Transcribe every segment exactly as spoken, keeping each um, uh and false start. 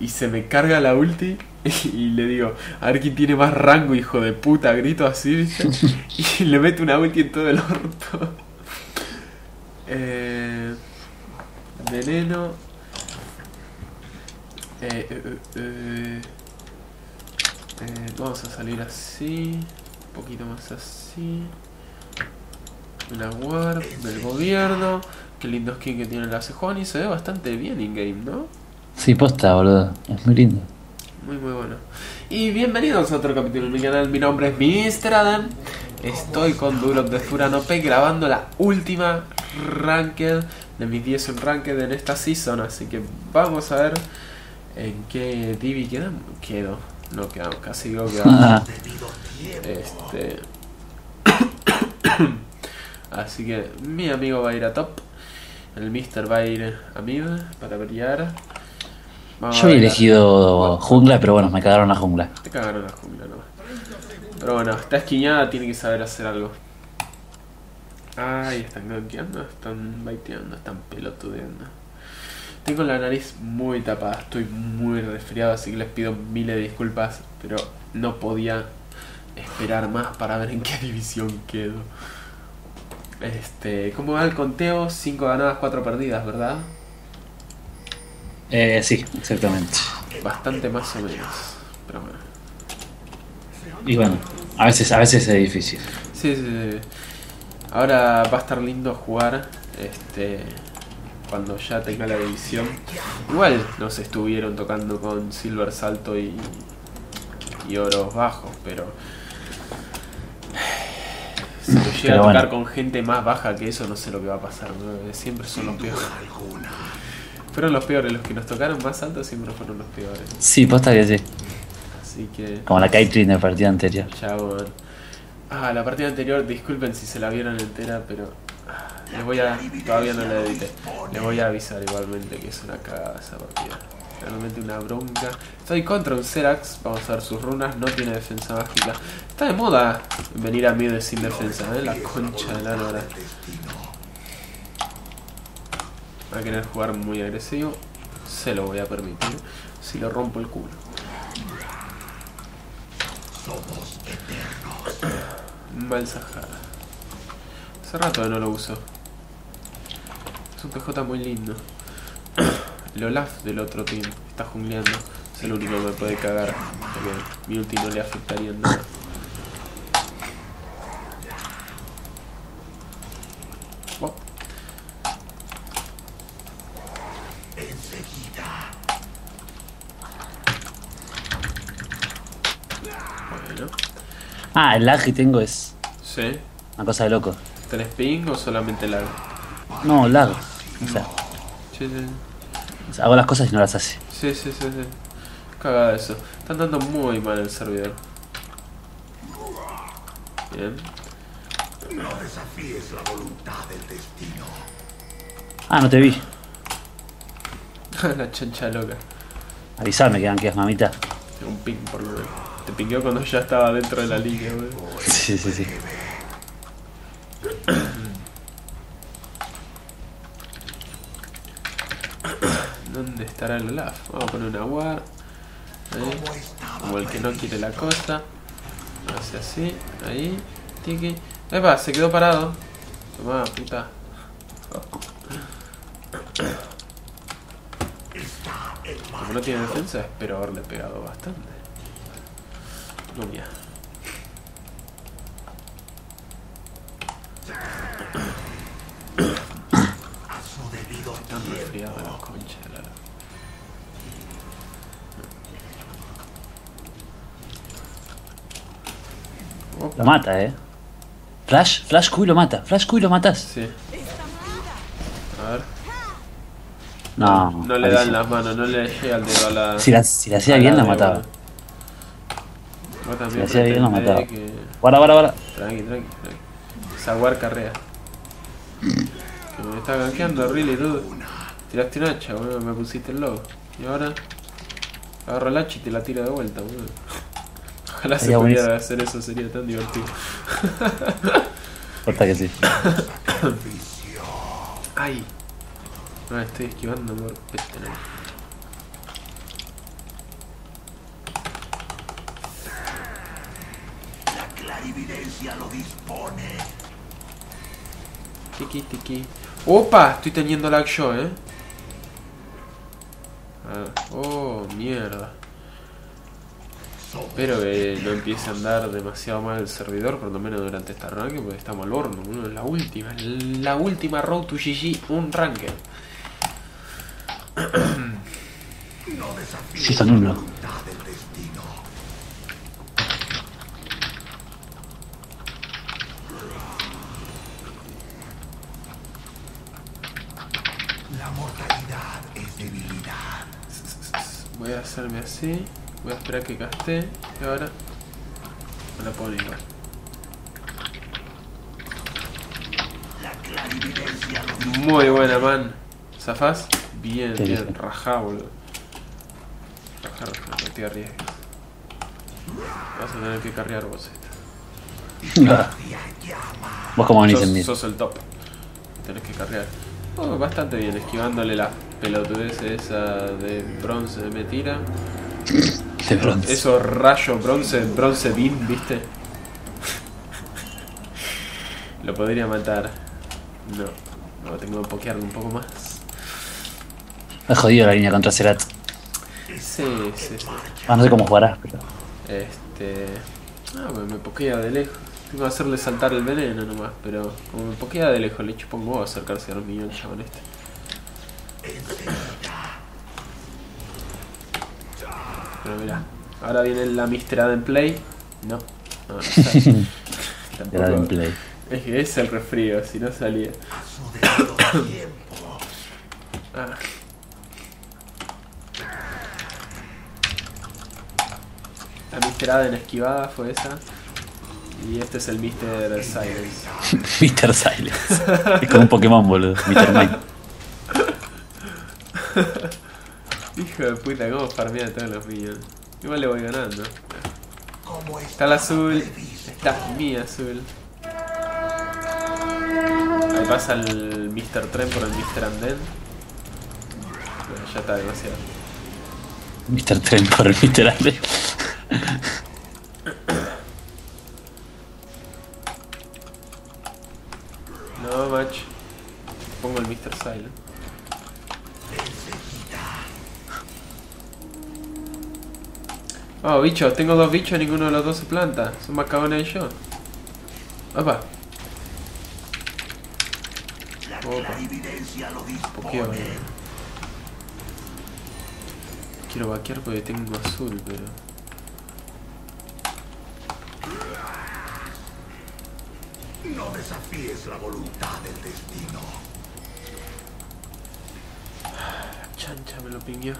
y se me carga la ulti y le digo, a ver quién tiene más rango, hijo de puta, grito así, ¿viste? Y le meto una ulti en todo el orto. Eh, veneno. Eh, eh, eh, eh, vamos a salir así, un poquito más así. Una ward del gobierno. Qué lindo skin que tiene la Sejuani. Se ve bastante bien in-game, ¿no? Sí, posta, boludo. Es muy lindo. Muy, muy bueno. Y bienvenidos a otro capítulo de mi canal. Mi nombre es mister Adam. Estoy con Duroc de Furanope grabando la última ranked de mis diez en ranked en esta season. Así que vamos a ver en qué divi quedamos. Quedo. No quedamos, casi lo quedamos. Este... Así que mi amigo va a ir a top. El mister va a ir a mid para pelear. Vamos. Yo he elegido bueno, jungla, pero bueno, me cagaron la jungla. Te cagaron la jungla, no. Pero bueno, está esquiñada, tiene que saber hacer algo. Ay, están gankeando, están baiteando, están pelotudeando. Tengo la nariz muy tapada, estoy muy resfriado, así que les pido miles de disculpas. Pero no podía esperar más para ver en qué división quedo. Este, ¿cómo va el conteo? cinco ganadas, cuatro perdidas, ¿verdad? Eh, sí, exactamente. Bastante más o menos, pero bueno. Y bueno, a veces, a veces es difícil. Sí, sí, sí. Ahora va a estar lindo jugar, este, cuando ya tenga la división. Igual nos estuvieron tocando con Silver Salto y, y Oros Bajos, pero... Si te llega pero a tocar bueno. con gente más baja que eso, no sé lo que va a pasar, ¿no? Siempre son los peores. Fueron los peores, los que nos tocaron más altos siempre fueron los peores. Sí, posta que sí. Así que... Como la Caitlyn de la partida anterior. Ya, bueno. Ah, la partida anterior, disculpen si se la vieron entera, pero... Ah, les voy a... Todavía no la edité. Les voy a avisar igualmente que es una cagada esa partida. Realmente una bronca. Estoy contra un Xerath, vamos a ver sus runas, no tiene defensa mágica. Está de moda venir a mid sin defensa, ¿eh? La concha de la lora. Va a querer jugar muy agresivo, se lo voy a permitir, si lo rompo el culo. Mal Sahara. Hace rato que no lo uso. Es un P J muy lindo. El Olaf del otro team está jungleando. Es el único que me puede cagar. Mi ulti no le afectaría en nada. Oh. Bueno. Ah, el lag que tengo es... Sí. Una cosa de loco. ¿Tenés ping o solamente lag? No, lag. O sea... Sí, sí. Hago las cosas y no las hace. Sí, sí, sí, sí. Cagada eso. Están dando muy mal el servidor. Bien. No desafíes la voluntad del destino. Ah, no te vi. La chancha loca. Avisame que gankeas, mamita. Tengo un ping por lo menos. Te pingueó cuando ya estaba dentro de la línea, wey. Sí, sí, sí. ¿Dónde estará el Olaf? Vamos a poner una ward, ¿eh? Como el que no quiere la cosa. Hace así, ahí, tiki. ¡Epa! Se quedó parado. Tomá, puta. Como no tiene defensa, espero haberle pegado bastante. No, mía. Están resfriados las conchas. Lo mata, eh. Flash, Flash Q y lo mata. Flash Q y lo matas. Sí. A ver. No. No le dan las manos, no le llega al dedo a la... Si la, si la hacía bien, la mataba. Si la hacía bien, la mataba. Guarda, guarda, guarda. Tranqui, tranqui, tranqui. Esa guard carrea. Que me está gankeando, really, dude. Tiraste un hacha, boludo. Me pusiste el logo. Y ahora... Agarro el hacha y te la tiro de vuelta, boludo. Ojalá se pudiera hacer eso, sería tan divertido. Corta que sí. Ay. No, estoy esquivando, amor. Este no. justicia lo dispone. Tiki, tiki. Opa, estoy teniendo lag yo, eh. Ah, oh, mierda. Espero que no empiece a andar demasiado mal el servidor, por lo menos durante esta ranking, porque estamos al horno, boludo. Es la última, la última Road to G G, un ranking. Sí, son uno. La mortalidad es debilidad. Voy a hacerme así. Voy a esperar que gaste. Y ahora no la puedo igual. Muy buena, man. ¿Zafás? Bien, bien, bien. Rajá, boludo. Rajá, rajá, no te arriesgues. Vas a tener que carrear vos esta. Vos como venís en mí. Sos el top. Tenés que carrear. Oh, bastante bien, esquivándole la pelotudez esa de bronce de mentira. De bronce. Eso rayo bronce, bronce beam, ¿viste? Lo podría matar. No, no, tengo que pokearlo un poco más. Me ha jodido la línea contra Xerath. Sí, sí, sí. Ah, no sé cómo jugarás, pero... Este... Ah, me pokea de lejos. Tengo que hacerle saltar el veneno nomás, pero... Como me pokea de lejos, le chupo un huevo a acercarse a los millones ya con este. Pero mirá, ahora viene la míster Adam Play. No, no, no está. Tampoco. Adam Play. Es que es el resfrío, si no salía. Ah. La míster Adam esquivada fue esa. Y este es el míster Silence. míster Silence. Es como un Pokémon, boludo. míster Mime. Hijo de puta, cómo farmea todos los míos. Igual le voy ganando. Está el azul. Está mi azul. Ahí pasa el míster Tren por el míster Anden. Bueno, ya está demasiado. míster Tren por el míster Anden. No, match. Pongo el míster Silent. Oh, bichos, tengo dos bichos, ninguno de los dos se planta. Son más cagones que yo. Opa. Opa. Pokeo, boludo. Quiero vaquear porque tengo azul, pero... No desafíes la voluntad del destino. La chancha me lo pingueó.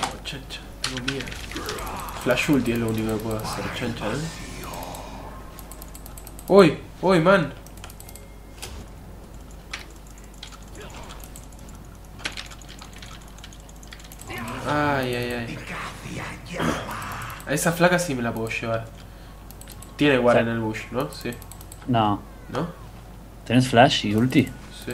Oh, chancha. No, mía. Flash ulti es lo único que puedo hacer, chancha, ¿eh? ¡Uy! ¡Uy, man! Ay, ay, ay. A esa flaca sí me la puedo llevar. Tiene guarda en el bush, ¿no? Sí. No. ¿No? ¿Tenés flash y ulti? Sí.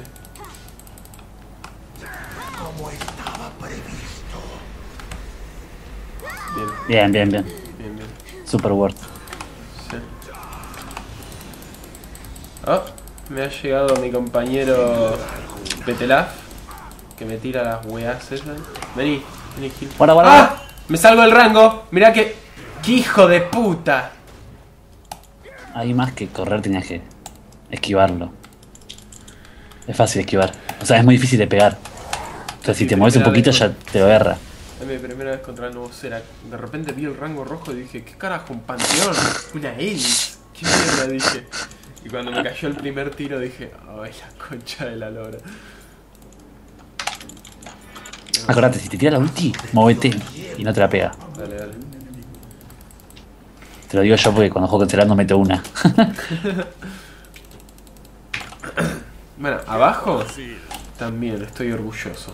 Bien, bien, bien. Bien, bien. Super worth. Sí. Oh, me ha llegado mi compañero Betelaf, que me tira las weas esas. Vení, vení, Gil. Bueno, bueno, ¡ah! Bueno. Me salgo del rango. Mirá que... ¡Qué hijo de puta! Hay más que correr, tenías que esquivarlo. Es fácil esquivar. O sea, es muy difícil de pegar. O sea, si te mueves un poquito ya te lo agarra. Es mi primera vez contra el nuevo Sera. De repente vi el rango rojo y dije, ¿qué carajo? ¿Un panteón? ¿Una hélice? ¿Qué mierda? Dije. Y cuando me cayó el primer tiro dije, ay, la concha de la lora. Acordate, si te tira la ulti, móvete y no te la pega. Dale, dale. Te lo digo yo porque cuando juego con Sera no meto una. Bueno, abajo también estoy orgulloso.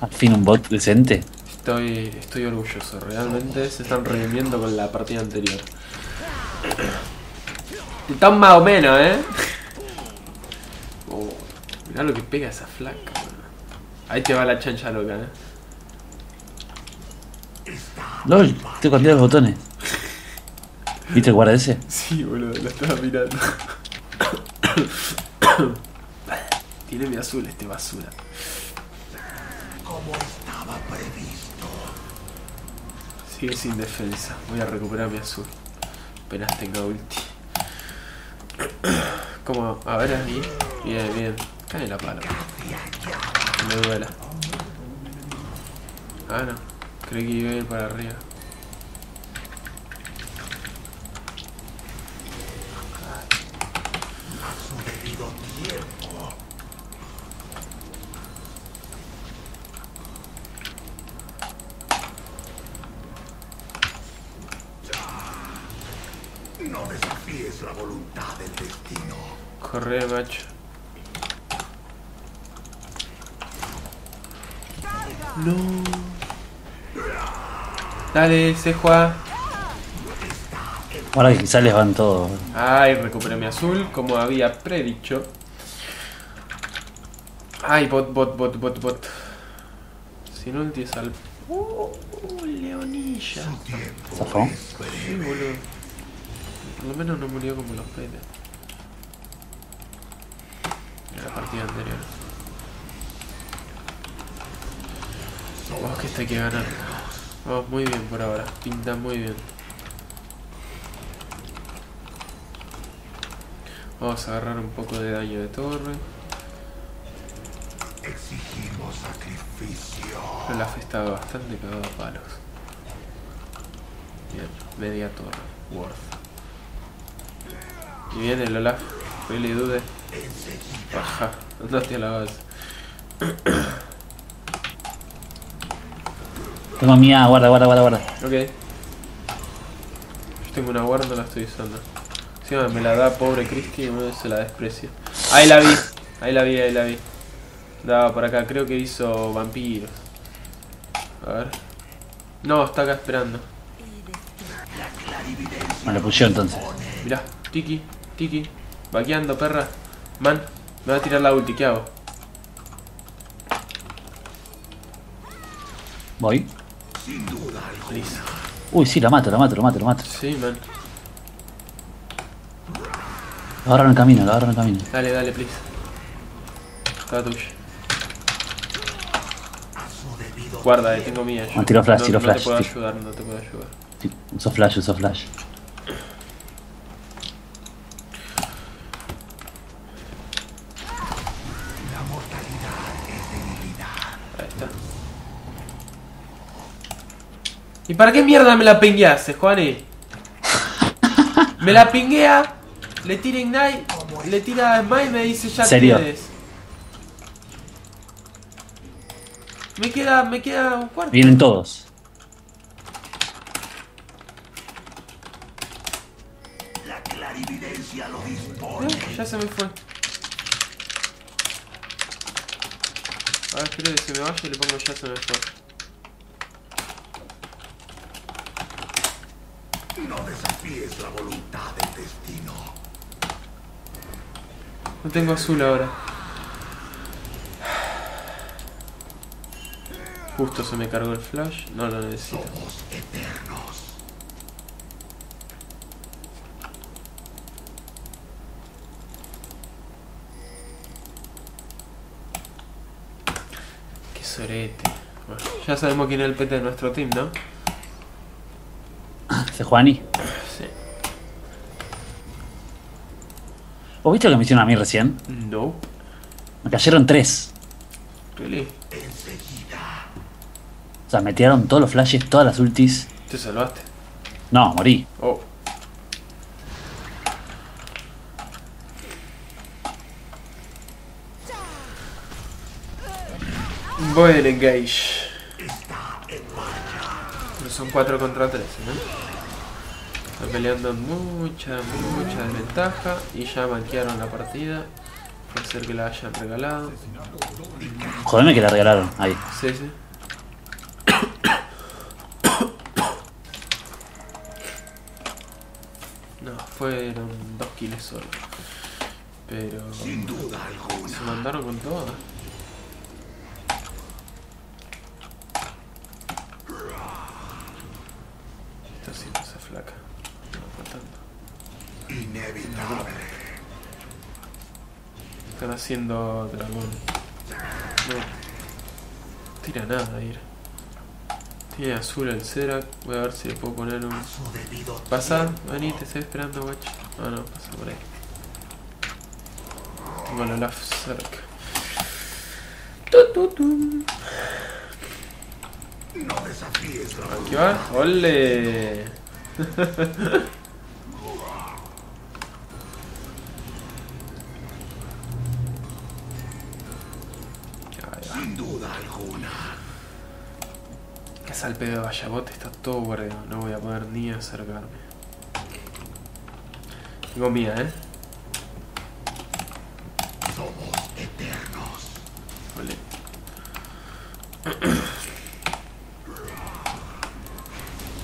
Al fin un bot decente. Estoy, estoy orgulloso, realmente se están redimiendo con la partida anterior. Están más o menos, eh. Oh, mirá lo que pega esa flaca. Ahí te va la chancha loca, eh. LOL, estoy cambiando los botones. ¿Viste el guarda ese? Sí, boludo, lo estaba mirando. Tiene mi azul este basura. Como estaba previsto. Sigue sin defensa. Voy a recuperar mi azul. Apenas tenga ulti. Como, a ver ahí. Bien, bien. Cae la pala. Me duela. Ah, no. Creí que iba a ir para arriba. Corre, macho. No. Dale, Sejua. Ahora que quizás les van todos. Ay, recuperé mi azul, como había predicho. Ay, bot, bot, bot, bot, bot. Sin ulti sal. Uh, uh, Leonilla. ¿Zafó? Sí, boludo. Por lo menos no murió como los pedes. En la partida anterior. Vamos, oh, que esta hay que ganar. Vamos, oh, muy bien por ahora. Pinta muy bien. Vamos a agarrar un poco de daño de torre. Exigimos sacrificio. Olaf estaba bastante cagado a palos. Bien, media torre. Worth. Y bien el Olaf. Really dude. Baja, no te la vas. Tengo mía, guarda, guarda, guarda, guarda. Ok. Yo tengo una guarda, no la estoy usando. Sí, me la da pobre Christy y uno se la desprecia. Ahí la vi, ahí la vi, ahí la vi. Daba por acá, creo que hizo vampiros. A ver. No, está acá esperando. Me la pusieron entonces. Mirá, tiki, tiki. Vaqueando, perra. Man, me va a tirar la ulti, ¿qué hago? Voy. Listo. Uy, sí, la mato, la mato, la mato, la mato. Sí, man. La agarran el camino, la agarran el camino. Dale, dale, please. Está tuya. Guarda, eh, tengo mía. Yo. No, tiro flash, no, tiro no flash. No te puedo ayudar, no te puedo ayudar. Uso flash, uso flash. ¿Y para qué mierda me la pingueaste, Juani? Me la pinguea, le tira Ignite, le tira Smite y me dice ya tienes. Me queda, me queda un cuarto. Vienen todos. La clarividencia lo dispone. ¿Eh? Ya se me fue. A ver, quiero que se me vaya y le pongo ya se me fue. No desafíes la voluntad del destino. No tengo azul ahora. Justo se me cargó el flash. No lo necesito. Somos eternos. Qué sorete. Bueno, ya sabemos quién es el pete de nuestro team, ¿no? Sejuani. Sí. ¿Vos viste lo que me hicieron a mí recién? No. Me cayeron tres. ¿Really? Enseguida. O sea, me tiraron todos los flashes, todas las ultis. ¿Te salvaste? No, morí. Oh. Voy en engage. Son cuatro contra tres, ¿no? Están peleando mucha, mucha desventaja y ya banquearon la partida. Puede ser que la hayan regalado. Jodeme que la regalaron, ahí. Sí, sí. No, fueron dos kills solo. Pero... sin duda alguna. Se mandaron con todas. Inevitable. Están haciendo dragón. No tira nada, ir. Tiene azul el Sera. Voy a ver si le puedo poner un... Pasa, Ani, te estoy esperando, guacho. No, no, pasa por ahí. Tengo el Olaf cerca. Tututum. No desafíes la aquí va. ¡Ole! Sin duda alguna. Casa al pedo de Vallabote está todo guardado. No voy a poder ni acercarme. Tengo mía, eh. Somos eternos. Ole.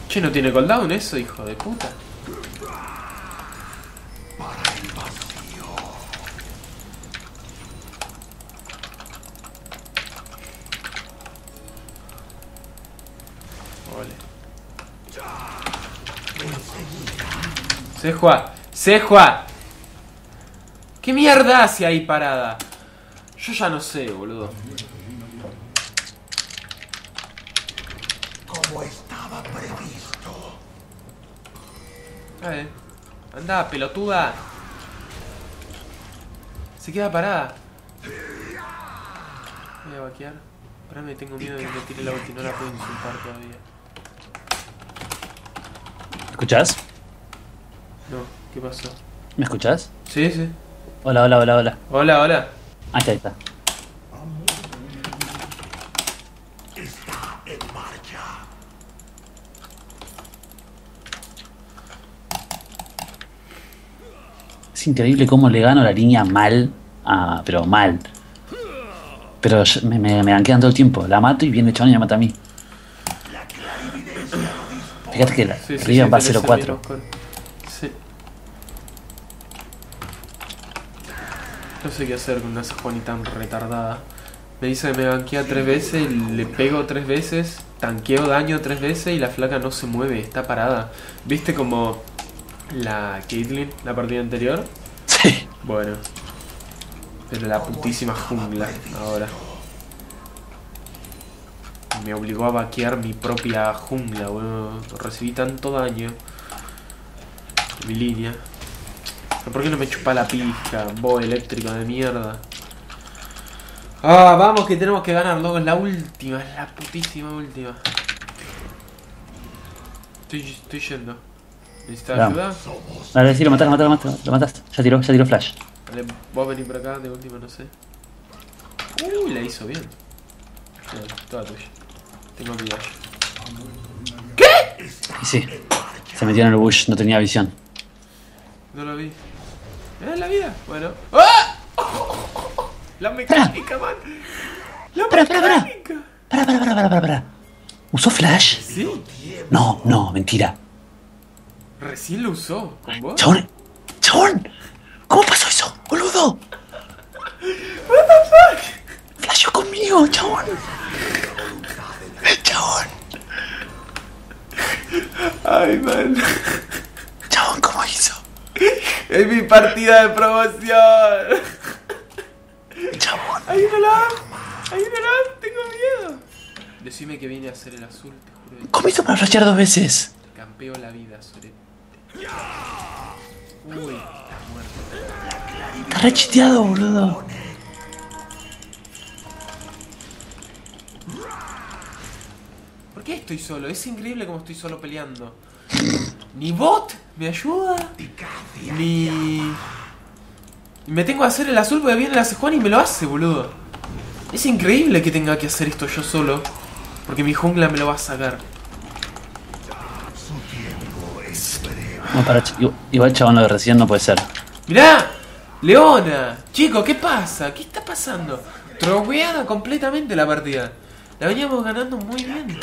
Che, no tiene cooldown eso, hijo de puta. Para el vacío. Ole. Sejua, Sejua. ¿Qué mierda hace ahí parada? Yo ya no sé, boludo. Eh, anda, pelotuda. Se queda parada. Voy a vaquear. Ahora me tengo miedo de que tire la ulti, no la puedo insultar todavía. ¿Me escuchás? No, ¿qué pasó? ¿Me escuchás? Sí, sí. Hola, hola, hola, hola. Hola, hola. Ah, ahí está. Es increíble cómo le gano la línea mal, ah, pero mal. Pero me, me, me ganquean todo el tiempo. La mato y viene el chabón y me mata a mí. Fíjate que la sí, sí, Riven sí, va a cero cuatro. Sí. No sé qué hacer con una Sejuani tan retardada. Me dice que me ganquea tres veces, le pego tres veces, tanqueo daño tres veces y la flaca no se mueve, está parada. ¿Viste como la Caitlyn, la partida anterior? Sí. Bueno. Pero la putísima jungla ahora. Me obligó a vaquear mi propia jungla, boludo. Recibí tanto daño. Mi línea. ¿Pero por qué no me chupa la pija? Bo eléctrico de mierda. Ah, vamos que tenemos que ganar, loco. Es la última, es la putísima última. Estoy, estoy yendo. ¿Necesitas claro. ayuda? Vale, sí, lo mataste, lo mataste, lo mataste, lo mataste. Ya tiró, ya tiró flash. Vale, vos venís por acá, de última, no sé. Uy, la hizo bien. Vale, toda tuya. Tengo mi bush. ¿Qué? Y sí, se metió en el bush, no tenía visión. No lo vi. ¿Eh? ¿La vida? Bueno. ¡Ah! La mecánica, man. La mecánica. Para, para, para, para, para, para, para. ¿Usó flash? Sí. No, no, mentira. Recién lo usó, ¿con vos? ¡Chabón! ¡Chabón! ¿Cómo pasó eso, boludo? What the fuck? Flashó conmigo, chabón. Chabón. Ay, man. Chabón, ¿cómo hizo? Es mi partida de promoción. Chabón. Ayúdala. Ayúdala, tengo miedo. Decime que viene a hacer el azul, te juro. De... ¿Cómo hizo para flashear dos veces? Campeo la vida, sobre... Uy, está muerto. Está rechiteado, boludo. ¿Por qué estoy solo? Es increíble como estoy solo peleando. Ni bot me ayuda. Ni... Me tengo que hacer el azul porque viene la Sejuani y me lo hace, boludo. Es increíble que tenga que hacer esto yo solo. Porque mi jungla me lo va a sacar. No, para, igual chabón lo de recién no puede ser. Mirá, Leona, chicos, ¿qué pasa? ¿Qué está pasando? Trogueada completamente la partida. La veníamos ganando muy bien.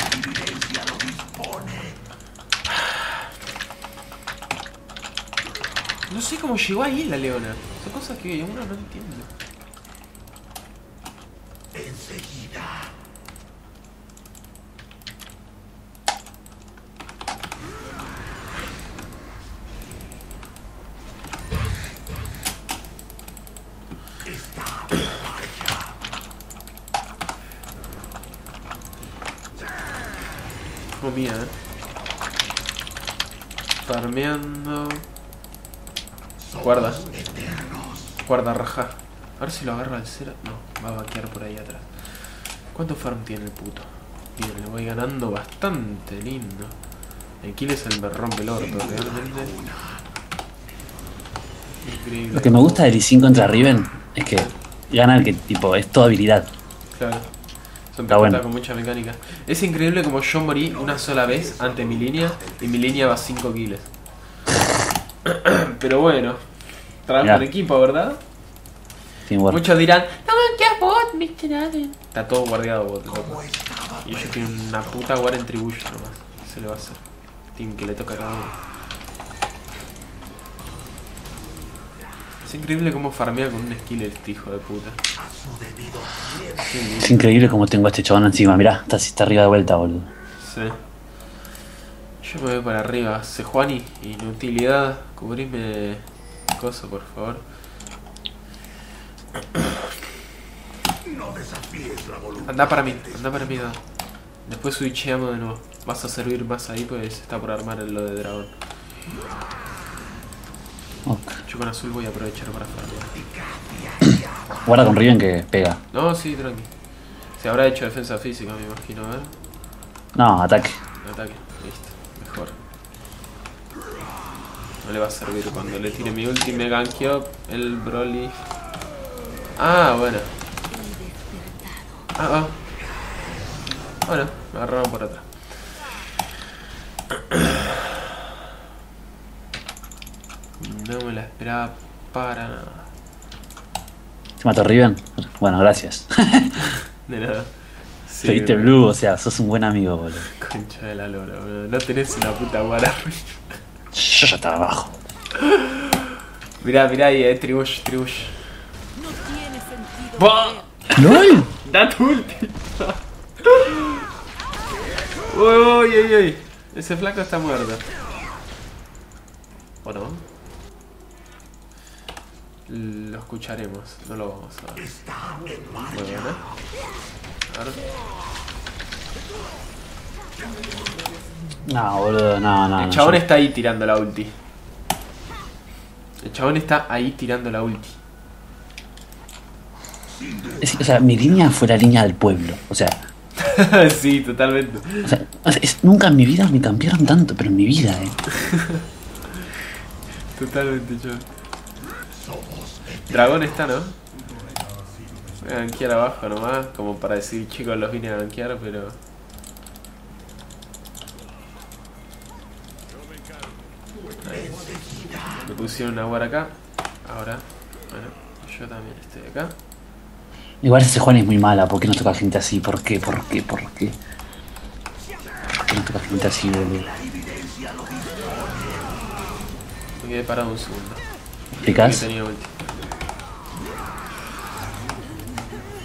No sé cómo llegó ahí la Leona. Son cosas que uno no entiende. Enseguida. comida, eh. Farmeando. Guarda. Guarda, raja. A ver si lo agarra el Sera. No, va a vaquear por ahí atrás. ¿Cuánto farm tiene el puto? Bien, le voy ganando bastante lindo. El kill es el me rompe el orto, realmente. Increíble. Lo que me gusta del I cinco contra Riven es que gana el que tipo es toda habilidad. Claro. Son bueno. Con mucha mecánica. Es increíble como yo morí una sola vez ante mi línea y mi línea va cinco kills. Pero bueno, trabajo en equipo, ¿verdad? Teamwork. Muchos dirán, no manqueas bot, mister Adam. Está todo guardiado bot. Y ellos tienen una puta guarda en tributo nomás. Se le va a hacer. Team que le toca a cada uno. Es increíble cómo farmea con un skill este hijo de puta. Es increíble cómo tengo a este chabón encima. Mirá, está, está arriba de vuelta, boludo. Sí. Yo me voy para arriba. Sejuani, inutilidad. Cubrime cosa, por favor. No desafíes la voluntad. Anda para mí, anda para mí. Da. Después switcheamos de nuevo. Vas a servir más ahí, pues está por armar lo de dragón. Okay. Yo con azul voy a aprovechar para farmear. Guarda con Riven que pega. No, sí, tranqui. Se habrá hecho defensa física, me imagino, a ver. No, ataque. Ataque, listo, mejor. No le va a servir cuando le tire mi ulti, me gankeo el Broly. Ah, bueno. Ah, ah. Bueno, me agarraron por atrás. No me la esperaba para nada. ¿Te mató Riven? Bueno, gracias. De nada. Sí, seguiste bro. Blue, o sea, sos un buen amigo, boludo. Concha de la lora, boludo. No tenés una puta guarda. Yo ya estaba abajo. Mirá, mirá ahí, eh, Tribush, Tribush. No tiene sentido. ¡Bah! ¡No! ¡Da tu ulti! ¡Uy, uy, uy, uy! Ese flaco está muerto. ¿O no? Lo escucharemos, no lo vamos a ver. Muy bien, ¿eh? A ver. No, boludo, no, no. El chabón no, está ahí tirando la ulti. El chabón está ahí tirando la ulti. Es, o sea, mi línea fue la línea del pueblo, o sea. Sí, totalmente. O sea, es, nunca en mi vida me cambiaron tanto, pero en mi vida, eh. Totalmente, yo. Dragón está, ¿no? Voy a gankear abajo nomás, como para decir, chicos, los vine a gankear, pero. Ahí. Me pusieron una guarda acá. Ahora, bueno, yo también estoy acá. Igual ese Juan es muy mala, ¿por qué no toca gente así? ¿Por qué? ¿Por qué? ¿Por qué? ¿Por qué no toca gente así, boludo? Me quedé parado un segundo. ¿Explicás?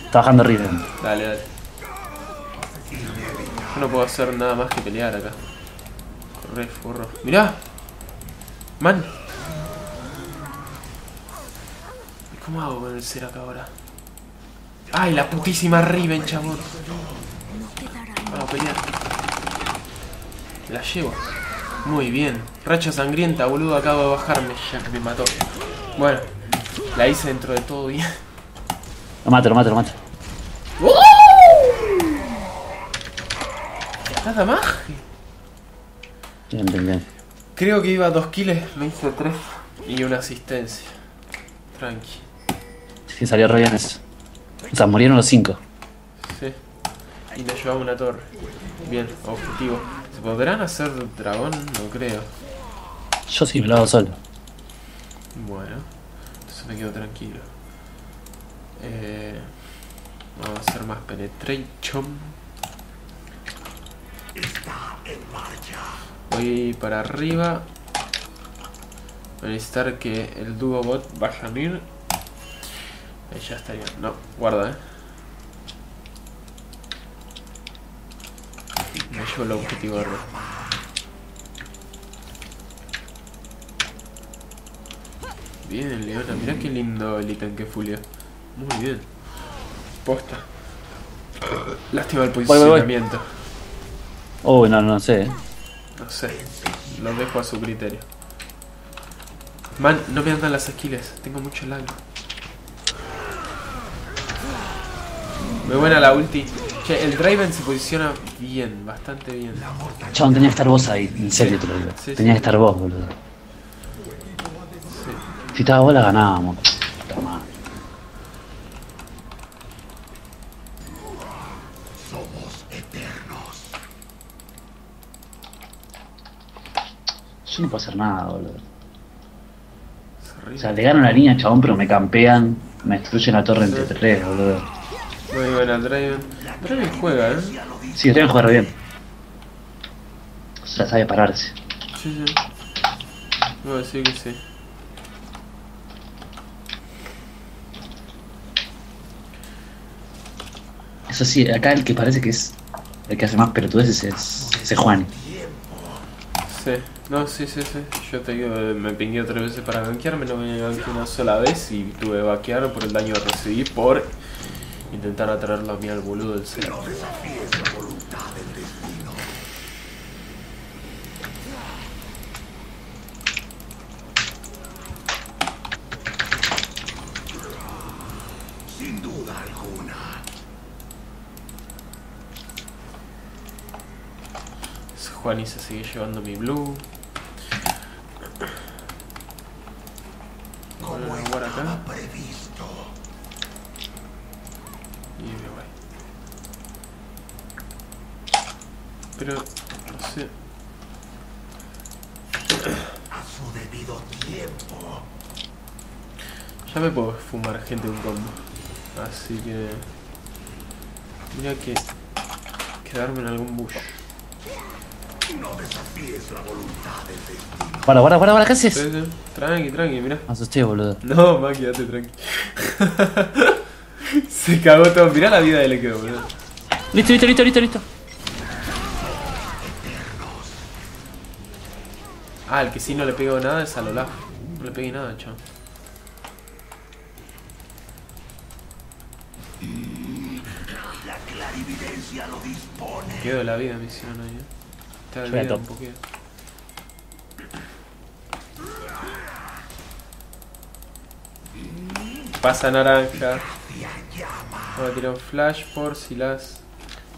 Está bajando Riven. Dale, dale. Yo no puedo hacer nada más que pelear acá. Corre, furro. ¡Mirá! ¡Man! ¿Cómo hago con el Xerath ahora? ¡Ay, la putísima Riven, chabón! Vamos a pelear. Me la llevo. Muy bien. Racha sangrienta, boludo. Acabo de bajarme. Ya que me mató. Bueno, la hice dentro de todo bien. Lo mato, lo mato, lo mato. ¡Wow! ¡Nada más! Bien, bien, bien. Creo que iba a dos kills. Me hice tres. Y una asistencia. Tranqui. Sí, salió re bien eso. O sea, murieron los cinco. Sí. Y nos llevamos una torre. Bien, objetivo. ¿Se podrán hacer dragón? No creo. Yo sí, me lo hago solo. Bueno. Entonces me quedo tranquilo. Eh, vamos a hacer más penetration. Voy para arriba. Voy a necesitar que el dúo bot vaya a unir. Ahí ya estaría. No, guarda, eh. Me llevo el objetivo de rojo. Bien, Leona, mirá qué lindo el ítem que fulió. Muy bien. Posta. Lástima el posicionamiento. Voy, voy, voy. Uy, oh, no, no sé. No sé. Lo dejo a su criterio. Man, no me andan las esquiles. Tengo mucho lag. Muy buena la ulti. Che, el Draven se posiciona bien, bastante bien. Chabón, tenía que estar vos ahí, en serio te lo digo. Sí, tenía sí. que estar vos, boludo. Sí. Si estaba vos la ganábamos. Toma. Somos eternos. Yo no puedo hacer nada, boludo. O sea, le gano la línea, chabón, pero me campean, me destruyen la torre entre tres, boludo. Muy buena, Draven. Draven juega, ¿eh? Sí, Draven juega bien. Se la sabe pararse. Sí, sí. Voy a decir que sí. Eso sí, acá el que parece que es el que hace más pelotudeces es Sejuani. Sí, no, sí, sí, sí. Yo te digo, me pingué tres veces para gankearme, no me ganqué una sola vez y tuve que vaquear por el daño que recibí por intentar atraerlo a mí al boludo del Sera. Sin duda alguna. Sejuani se sigue llevando mi blue. Como estaba previsto. Y me voy. Pero, no sé. A su debido tiempo. Ya me puedo fumar gente un combo. Así que... mira que... quedarme en algún bush. No desafíes la voluntad del destino. Para, para, para, para, ¿qué haces? Tranqui, tranqui, mira. Asusté, boludo. No, ma, quédate tranqui. Se cagó todo, mirá la vida del equipo, boludo. Listo, listo, listo, listo, listo. Ah, el que sí no le pegó nada es al Olaf. No le pegué nada, chao. La clarividencia lo dispone. Quedó la vida, me hicieron ahí, eh. Está el vida un poquito. Pasa naranja. Voy a tirar un flash por si las...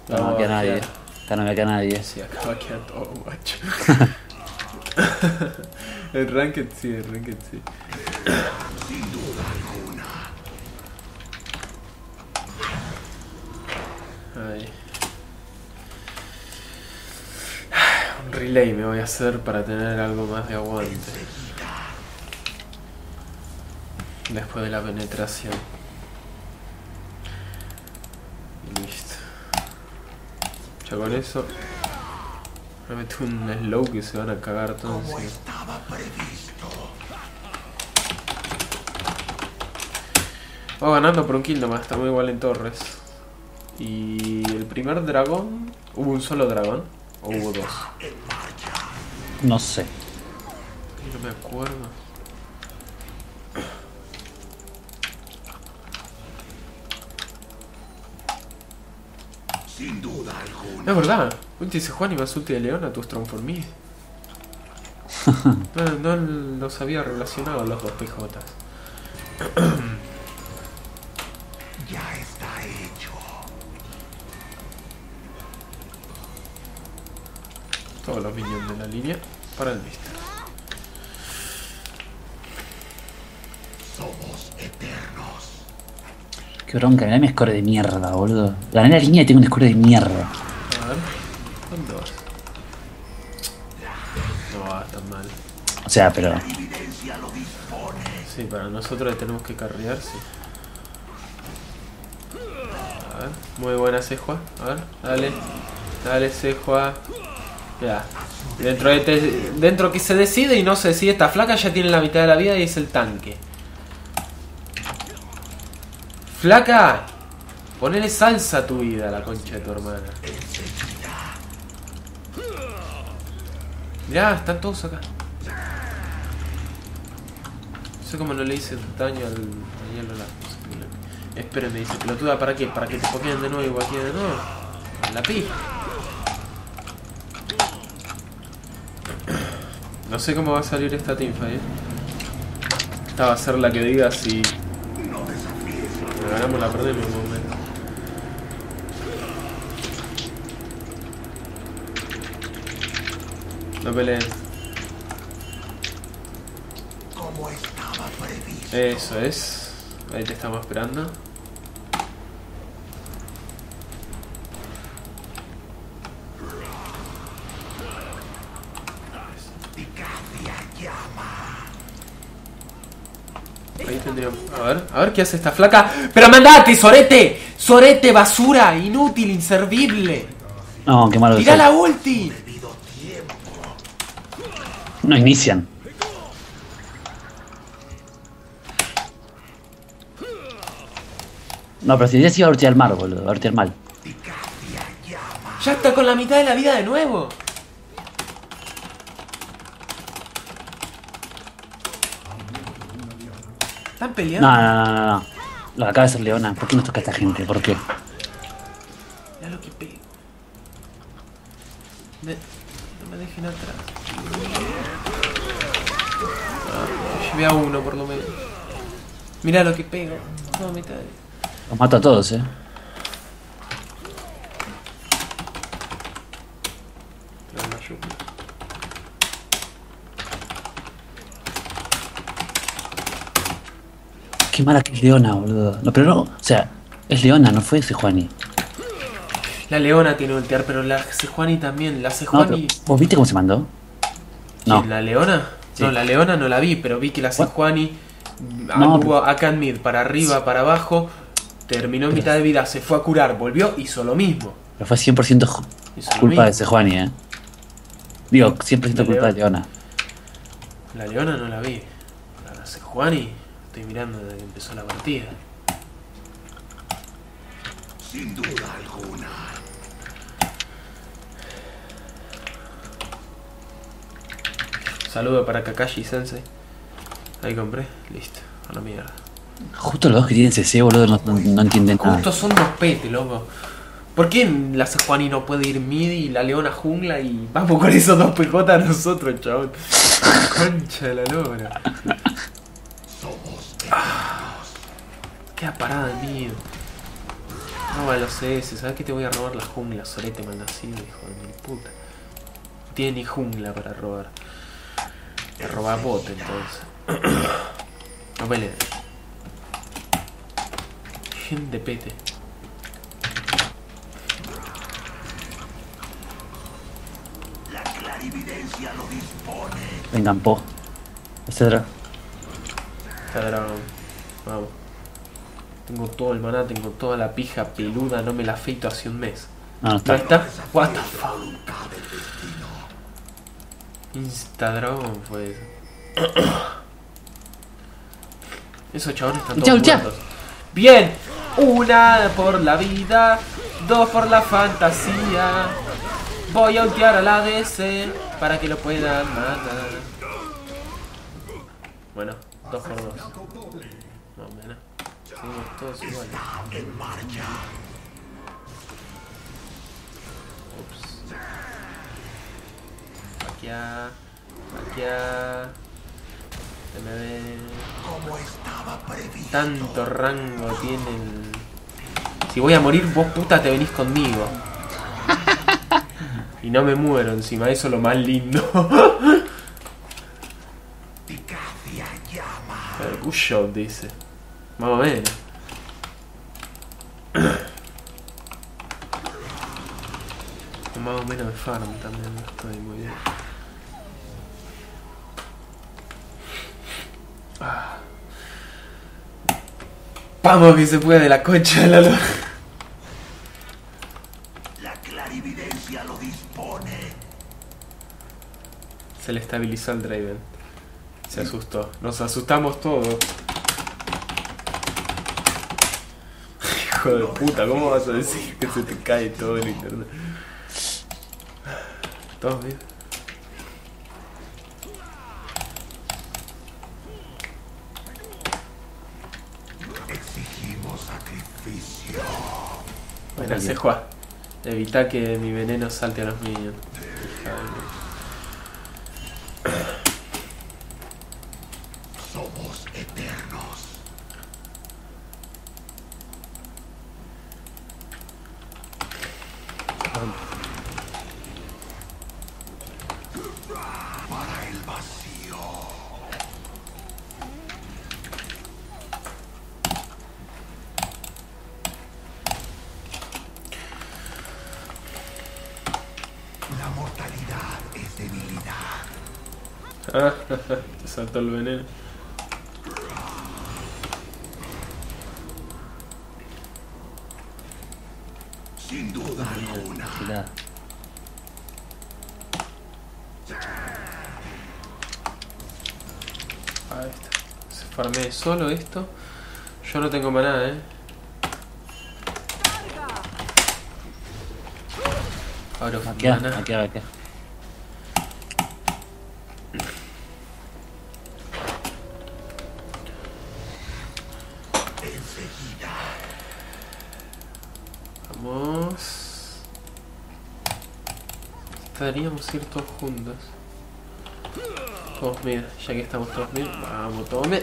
No, no me queda nadie. Acá no me queda nadie. Sí, acá va a quedar todo, macho. El ranked sí, el ranked sí. Sin duda alguna. Ahí. Un relay me voy a hacer para tener algo más de aguante. Después de la penetración. Ya con eso me meto un slow que se van a cagar todos. Como estaba previsto. Va ganando por un kill nomás, estamos igual en torres. Y el primer dragón, ¿hubo un solo dragón? ¿O hubo dos? No sé. No me acuerdo. Sin duda alguna. No, es verdad, ulti dice Juan y más ulti de Leona, tú strong for me. No, no los había relacionado los dos P Jotas. Ya está hecho. Todos los minions de la línea para el mister. Somos eternos. Qué bronca, mirá mi score de mierda, boludo. Gané la línea y tengo un score de mierda. A ver, son dos. No va tan mal. O sea, pero... sí, para nosotros le tenemos que carrear, sí. A ver, muy buena Sejua. A ver, dale. Dale, Sejua. Ya. Dentro, de te... Dentro que se decide y no se decide, esta flaca ya tiene la mitad de la vida y es el tanque. ¡Flaca! Ponele salsa a tu vida, la concha de tu hermana. Mirá, están todos acá. No sé cómo no le hice daño al... al Olaf. Esperen, me dice, pelotuda, ¿para qué? ¿Para que te poqueen de nuevo y guaqueen de nuevo? La pija. No sé cómo va a salir esta teamfight, ¿eh? Esta va a ser la que diga si la ganamos o la perdemos. No peleen. Como estaba previsto. Eso es. Ahí te estamos esperando. Ahí tendríamos. A ver, a ver qué hace esta flaca. ¡Pero mandate, sorete! ¡Sorete, basura! ¡Inútil, inservible! No, qué malo. ¡Tirá la ulti! No inician. No, pero si ya se iba a urtear mal, boludo. A urtear mal. Ya está con la mitad de la vida de nuevo. ¿Están peleando? No, no, no, no. Lo que acaba de hacer Leona. ¿Por qué no toca a esta gente? ¿Por qué? Mirá lo que pego. Me... No me dejen atrás. Llevé a uno por lo menos. Mirá lo que pego. No, mitad. Los mato a todos, eh. Qué mala que es Leona, boludo. No, pero no. O sea, es Leona, no fue Sejuani. La Leona tiene ultear, pero la Sejuani también. La Sejuani. No, ¿vos viste cómo se mandó? No. ¿La Leona? Sí. No, la Leona no la vi, pero vi que la Sejuani no, pero... acá en mid, para arriba, sí, para abajo. Terminó en mitad de vida, se fue a curar, volvió, hizo lo mismo. Pero fue cien por ciento culpa de Sejuani, eh. Digo, cien por ciento culpa Leona. de Leona. La Leona no la vi. La Sejuani estoy mirando desde que empezó la partida. Sin duda alguna. Saludo para Kakashi Sensei. Ahí compré, listo, a la mierda. Justo los dos que tienen C C, boludo, no, no, no entienden Justo nada. Justo son dos petes, loco. ¿Por qué la Sejuani no puede ir mid y la Leona jungla y vamos con esos dos P J a nosotros, chabón? Concha de la lora. Ah, queda parada el mío. Roba los C S, ¿sabes qué? Te voy a robar la jungla, sorete malnacido, hijo de mi puta. No tiene ni jungla para robar. Te roba bot entonces. No peleen. Gente pete. La clarividencia lo dispone. Vengan, po. Este dragón. Este dragón. Vamos. Tengo todo el maná, tengo toda la pija peluda, no me la afeito hace un mes. No, no está. ¿No está? What the fuck? Instadragon fue eso. Esos chabones están todos chau, muertos. Chau. Bien, una por la vida, dos por la fantasía. Voy a ultear a la D C para que lo puedan matar. Bueno, dos por dos. No, menos. Seguimos todos iguales. Ups. Maquia, maquia, como estaba previsto. Tanto rango tienen. Si voy a morir, vos puta te venís conmigo. Y no me muero encima, eso es lo más lindo. Good shot, dice. Más o menos. Más o menos de farm también, no estoy muy bien. Ah. Vamos que se puede, la concha de la luz. La clarividencia lo dispone. Se le estabilizó al Draven. Se asustó. Nos asustamos todos. Hijo de puta, ¿cómo vas a decir que se te cae todo el internet? Todos bien. Exigimos sacrificio. Bueno, se juega. Evita que mi veneno salte a los minions. santo. Para el vacío. La mortalidad es debilidad. Te saltó el veneno. Sin duda alguna. Cuidado. Ahí está. Se farmé solo esto. Yo no tengo para nada, eh. Ahora hackear, hackear, hackear. Deberíamos ir todos juntos. Todos mid, ya que estamos todos mid. Vamos, todos mid.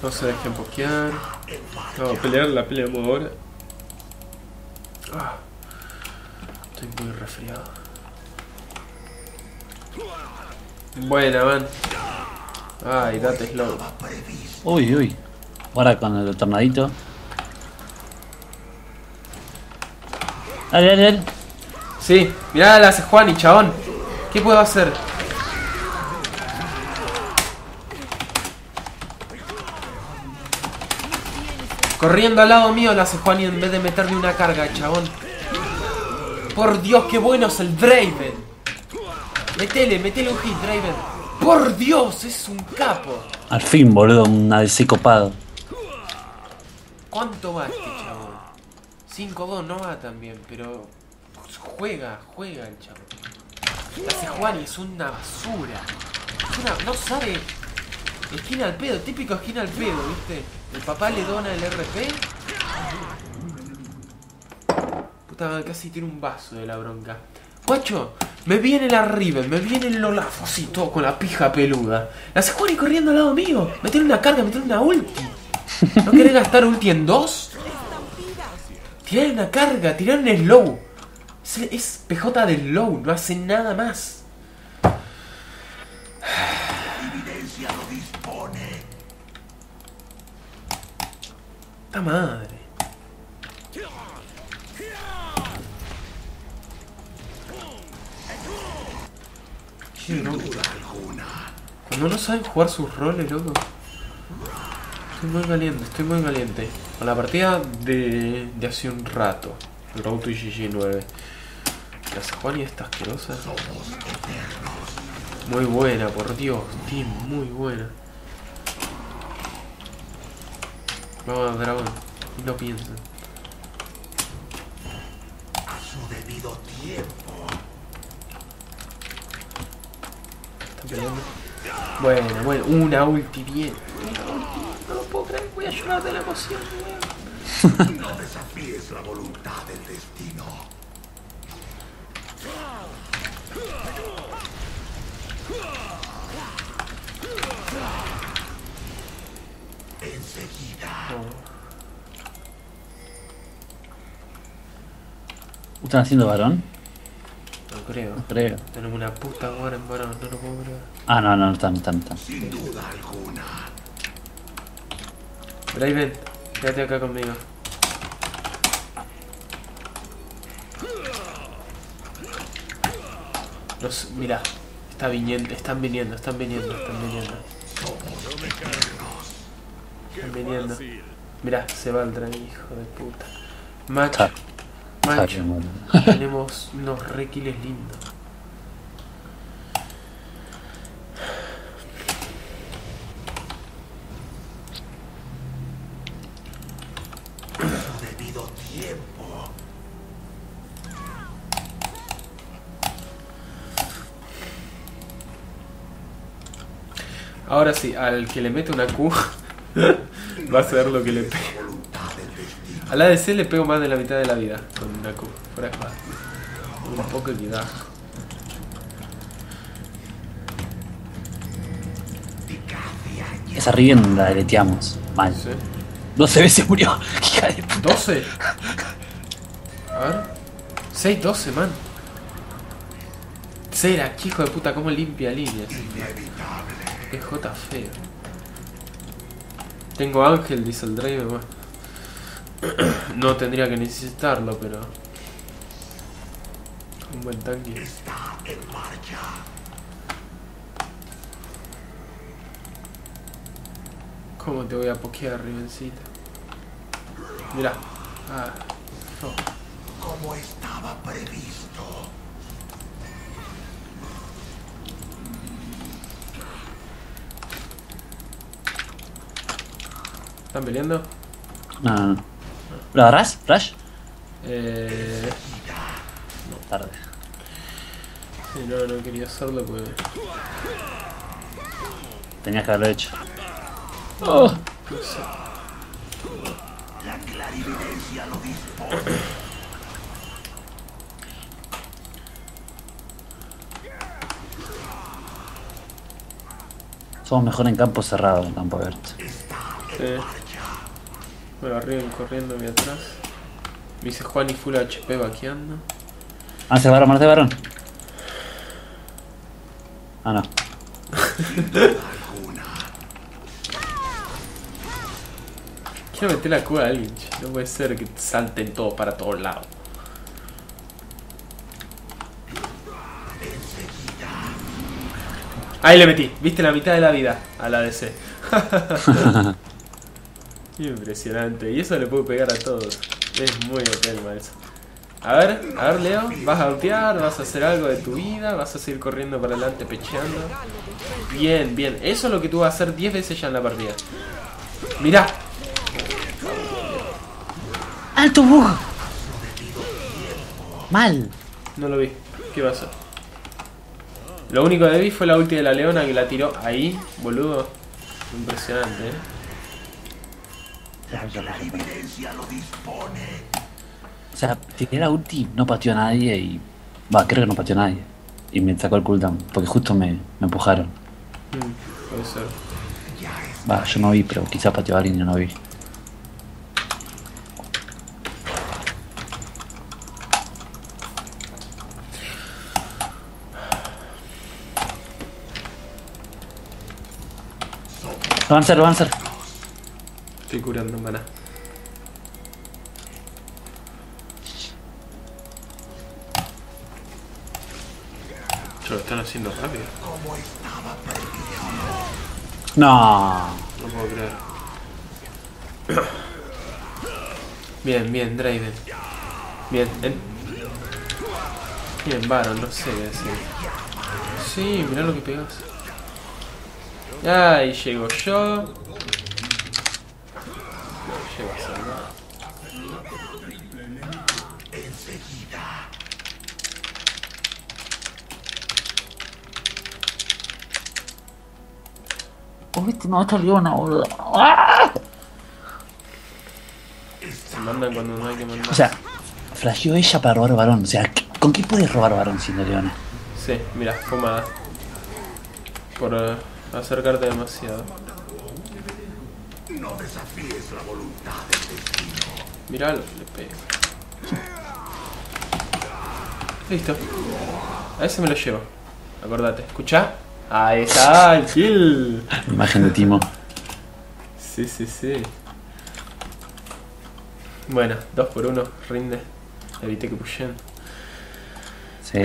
No se dejen pokear. Vamos a pelear, la peleamos ahora. Ah, estoy muy resfriado. Buena, man. Ay, date slow. Uy, uy. Ahora con el tornadito. Dale, dale, dale. Sí, mirá la Sejuani, chabón. ¿Qué puedo hacer? Corriendo al lado mío la Sejuani en vez de meterle una carga, chabón. Por Dios, qué bueno es el Draven. Metele, metele un hit, Draven. Por Dios, es un capo. Al fin, boludo, una D C copado. ¿Cuánto va este chabón? cinco dos no va tan bien, pero juega, juega el chabón. La Sejuani es una basura. Es una, no sabe. Esquina al pedo, típico esquina al pedo, ¿viste? El papá le dona el R P. Puta madre, casi tiene un vaso de la bronca. Guacho, me viene la Riven, me viene el Olaf, así todo con la pija peluda. La Sejuani corriendo al lado mío. Meterle una carga, meterle una ulti. ¿No querés gastar ulti en dos? Tirar una carga, tirar un slow. Es, es P J de slow, no hace nada más. Puta madre. Sin duda alguna. Cuando no saben jugar sus roles, loco. Estoy muy caliente, estoy muy caliente. Con la partida de, de hace un rato. El Road to G G nueve. La Sejuani está asquerosa. Muy buena, por Dios. Team, muy buena. Vamos, dragón. No piensen. A su debido tiempo. Bueno, bueno, una ulti bien. Una ulti, no lo puedo creer, voy a llorar de la emoción, weón. No desafíes la voluntad del destino. Enseguida. Oh. ¿Están haciendo varón? No creo. No creo. Tenemos una puta hora en varón, no lo puedo creer. Ah, no, no, no están, no están, no están. Sin duda alguna. Draven, quédate acá conmigo. Los, mirá, está viniendo, están viniendo, están viniendo, están viniendo. Están viniendo. Mirá, se va el Draven, hijo de puta. Macho. Macho, tenemos unos requiles lindos. Debido tiempo. Ahora sí, al que le mete una Q va a ser lo que le pega. A la A D C le pego más de la mitad de la vida con una Q. Fuera de un poco de cuidado. Esa Riven la deleteamos. Mal. Sí. doce veces murió. Hija de puta. ¿doce? A ver. seis doce, man. Sera, que hijo de puta, cómo limpia líneas. Qué jota feo. Tengo ángel, dice el Draven. No tendría que necesitarlo, pero... un buen tanque. Está en marcha. ¿Cómo te voy a pokear, Rivencita? Mirá. Ah, no. Como estaba previsto. ¿Están peleando? No, no, no. ¿Lo agarrás? ¿Flash? Eh... No, tarde. Sí, no, no quería hacerlo porque... tenías que haberlo hecho. Oh. La clarividencia lo dispone. Somos mejor en campo cerrado que en campo abierto. Sí. Bueno, arriba corriendo hacia atrás. Me dice Sejuani full H P vaqueando. Ah, se varón, mate varón. Ah, no. Quiero meter la cuba a alguien, no puede ser que salten todo para todos lados. Ahí le metí, viste, la mitad de la vida a la D C. Impresionante, y eso le puedo pegar a todos. Es muy hotelma eso. A ver, a ver, Leo, vas a voltear, vas a hacer algo de tu vida, vas a seguir corriendo para adelante pecheando. Bien, bien, eso es lo que tú vas a hacer diez veces ya en la partida. Mirá. ¡Alto bug! Mal. No lo vi. ¿Qué pasó? Lo único que vi fue la ulti de la Leona que la tiró ahí, boludo. Impresionante, ¿eh? La evidencia lo dispone. O sea, tiré la ulti, no pateó a nadie y... va, creo que no pateó a nadie. Y me sacó el cooldown, porque justo me, me empujaron. Mm, puede ser. Va, yo no vi, pero quizás pateó a alguien y no vi. Avanzar, avanzar. Estoy curando maná. Se lo están haciendo rápido. No. No puedo creer. Bien, bien, Draven. Bien, en... bien, Baron, no sé qué decir. Sí, mirá lo que pegas. Ahí llego yo. Llego a salvar. Enseguida. Uy, no, esta Leona, boludo. ¡Ah! Se mandan cuando no hay que mandar. O sea, flasheó ella para robar varón. O sea, ¿con qué puedes robar varón siendo Leona? Sí, mira, fumada. Por... Uh... acercarte demasiado. No desafíes la voluntad del destino. Mirá lo que le pego. Listo. A ese me lo llevo. Acordate. ¿Escuchá? Ahí está el kill. Imagen de Timo. Sí, sí, sí. Bueno, dos por uno. Rinde. Evité que pushen. Sí.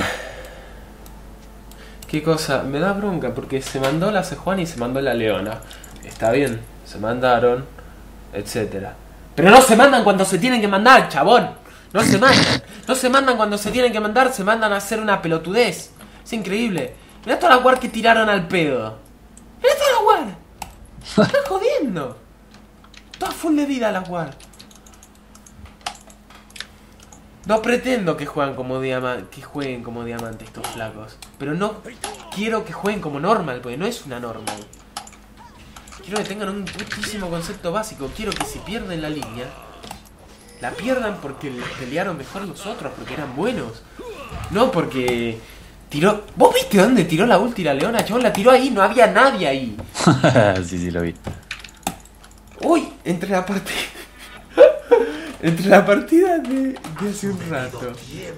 Qué cosa, me da bronca porque se mandó la Sejuani y se mandó la Leona. Está bien, se mandaron, etcétera. Pero no se mandan cuando se tienen que mandar, chabón. No se mandan. No se mandan cuando se tienen que mandar, se mandan a hacer una pelotudez. Es increíble. Mirá toda la guard que tiraron al pedo. Mirá toda la guard. Me están jodiendo. Toda full de vida la guard. No pretendo que jueguen como diamantes, que jueguen como diamantes estos flacos. Pero no quiero que jueguen como normal, porque no es una normal. Quiero que tengan un putísimo concepto básico. Quiero que si pierden la línea, la pierdan porque les pelearon mejor los otros, porque eran buenos. No porque Tiró... ¿Vos viste dónde tiró la ulti la Leona, chabón? La tiró ahí, no había nadie ahí. Sí, sí, lo vi. Uy, entre la partida... entre la partida de, de hace un rato.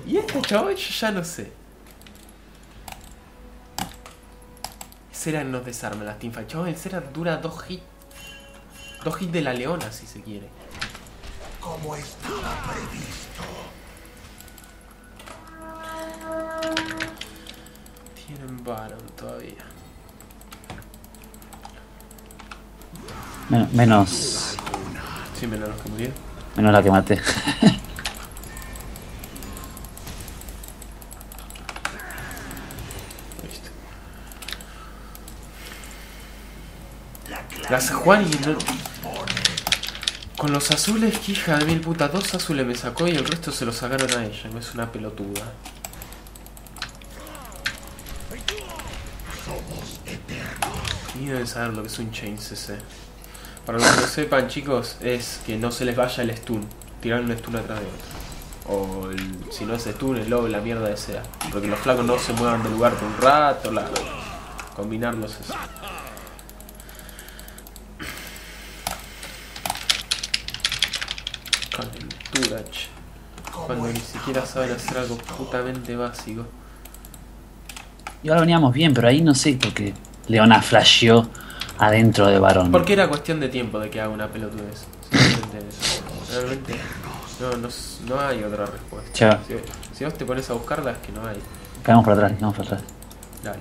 Y este chabón yo ya no sé. Sera nos desarma las teamfight. Chabón, el Sera dura dos hits. Dos hits de la Leona, si se quiere. Como estaba previsto. Tienen Baron todavía. Men menos... Sí, menos los que murieron. Menos la que maté. La Sejuani no... Con los azules, que hija de mil puta, dos azules me sacó y el resto se los sacaron a ella, no es una pelotuda. Y deben saber lo que es un chain C C. Para los que no sepan, chicos, es que no se les vaya el stun. Tirar un stun atrás de otro. O el, si no es stun, el lobo, la mierda de Sera. Porque los flacos no se muevan de lugar por un rato, la... Combinarlos es... Cuando ni siquiera saben hacer algo putamente básico. Y ahora veníamos bien, pero ahí no sé por qué Leona flasheó adentro de Barón. Porque era cuestión de tiempo de que haga una pelotudez. Realmente no, no, no hay otra respuesta. Si, si vos te pones a buscarla es que no hay. Caemos para atrás, caemos para atrás. Dale.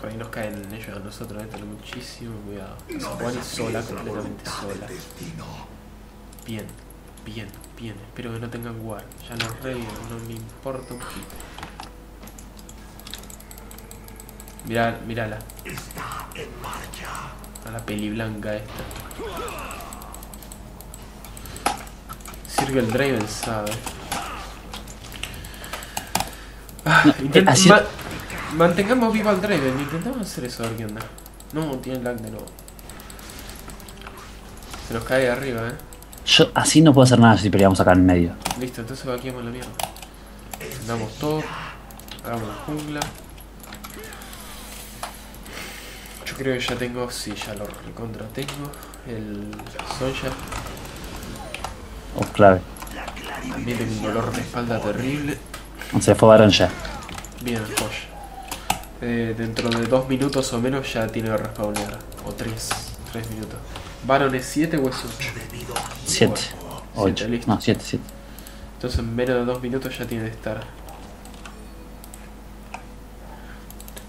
Por ahí nos caen ellos a nosotros, hay que tener muchísimo cuidado. Juan es sola, completamente sola. Bien. Bien, bien, espero que no tengan guard. Ya los reviven, no me importa un poquito. Mirá, mirala. Está en marcha. A la peli blanca esta. Circle Draven sabe. Ah, no, así... ma mantengamos vivo al Draven, intentamos hacer eso, a ver qué onda. No, tiene lag de nuevo. Se nos cae de arriba, eh. Yo así no puedo hacer nada si peleamos acá en medio. Listo, entonces vaqueamos la mierda. Andamos todo. Hagamos la jungla. Yo creo que ya tengo, sí, ya lo recontra tengo. El Sonja. Oh, clave. También tengo un dolor de espalda terrible. Se fue Baron ya. Bien, joya. Eh, dentro de dos minutos o menos ya tiene que respawnear. O tres, tres minutos. Baron es siete o es ocho. siete, ocho, no, siete, siete. Entonces en menos de dos minutos ya tiene que estar.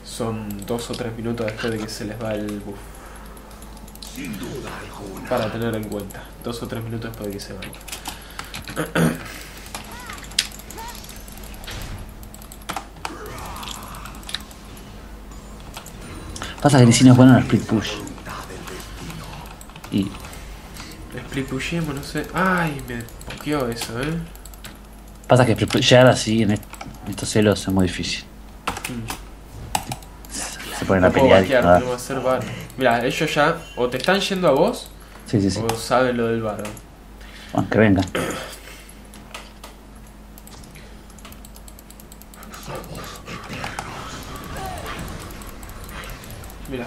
Son dos o tres minutos después de que se les va el buff. Sin duda alguna. Para tener en cuenta, dos o tres minutos después de que se vaya. Pasa que ni si no es bueno en el split push. Y... Splipushemos, no sé. Ay, me poqueó eso, eh. Pasa que splipushear así en, est en estos celos es muy difícil. Mm. Se, se ponen no a pelear. Baquear, no va a ser bar. Mirá, ellos ya o te están yendo a vos, sí, sí, sí. O saben lo del Baron. Aunque venga. Mirá,